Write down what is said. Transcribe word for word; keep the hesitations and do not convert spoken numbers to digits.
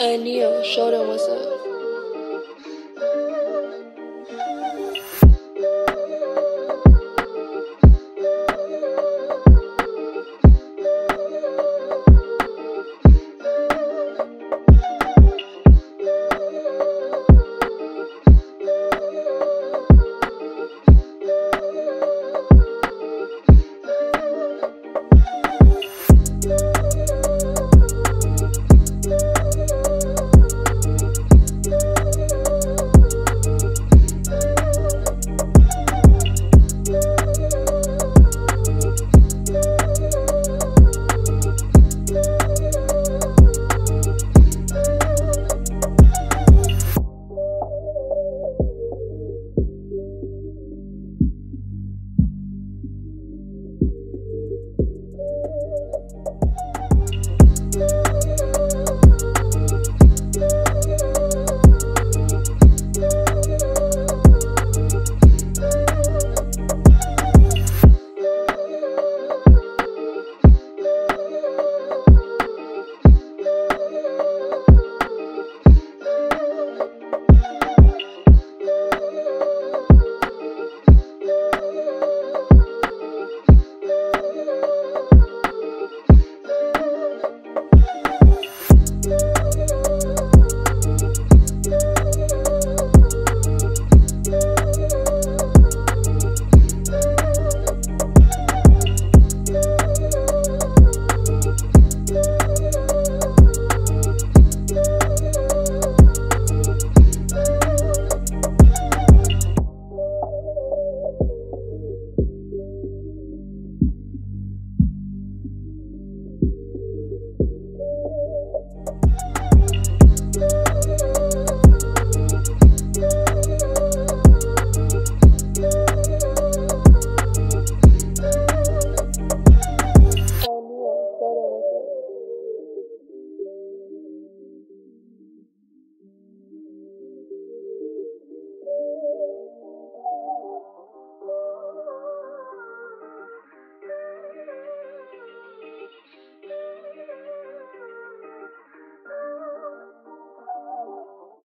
and yeah, show them what's up.